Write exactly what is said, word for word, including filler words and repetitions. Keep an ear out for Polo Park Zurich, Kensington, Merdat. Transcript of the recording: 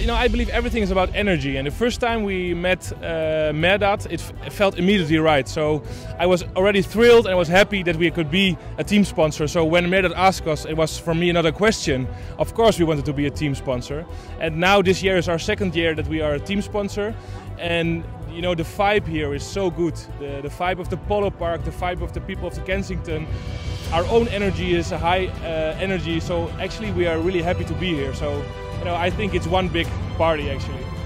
You know, I believe everything is about energy. And the first time we met uh, Merdat, it f felt immediately right. So I was already thrilled and I was happy that we could be a team sponsor. So when Merdat asked us, it was for me another question. Of course we wanted to be a team sponsor. And now this year is our second year that we are a team sponsor. And you know, the vibe here is so good. The, the vibe of the Polo Park, the vibe of the people of the Kensington. Our own energy is a high uh, energy. So actually we are really happy to be here. So you know, I think it's one big party actually.